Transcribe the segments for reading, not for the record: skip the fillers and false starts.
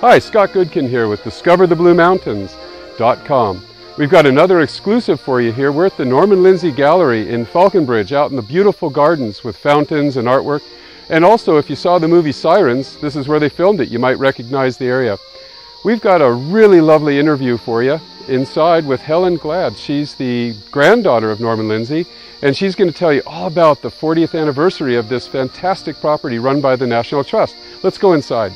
Hi, Scott Goodkin here with discoverthebluemountains.com. We've got another exclusive for you here. We're at the Norman Lindsay Gallery in Falconbridge, out in the beautiful gardens with fountains and artwork. And also, if you saw the movie Sirens, this is where they filmed it. You might recognize the area. We've got a really lovely interview for you inside with Helen Glad. She's the granddaughter of Norman Lindsay, and she's going to tell you all about the 40th anniversary of this fantastic property run by the National Trust. Let's go inside.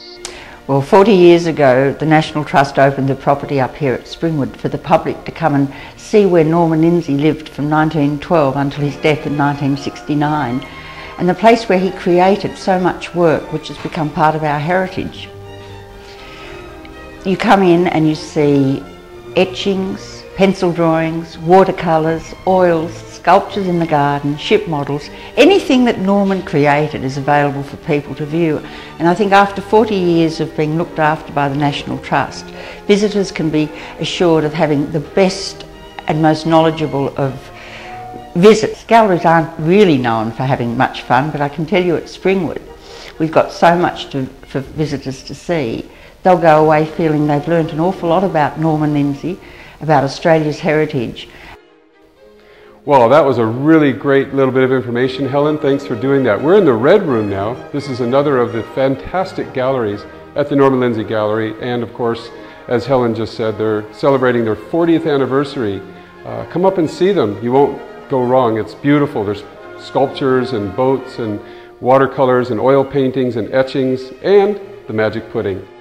Well, 40 years ago, the National Trust opened the property up here at Springwood for the public to come and see where Norman Lindsay lived from 1912 until his death in 1969, and the place where he created so much work which has become part of our heritage. You come in and you see etchings, pencil drawings, watercolours, oils, sculptures in the garden, ship models. Anything that Norman created is available for people to view, and I think after 40 years of being looked after by the National Trust, visitors can be assured of having the best and most knowledgeable of visits. Galleries aren't really known for having much fun, but I can tell you at Springwood we've got so much for visitors to see. They'll go away feeling they've learnt an awful lot about Norman Lindsay, about Australia's heritage. Well, that was a really great little bit of information, Helen. Thanks for doing that. We're in the Red Room now. This is another of the fantastic galleries at the Norman Lindsay Gallery. And of course, as Helen just said, they're celebrating their 40th anniversary. Come up and see them. You won't go wrong. It's beautiful. There's sculptures and boats and watercolors and oil paintings and etchings and the Magic Pudding.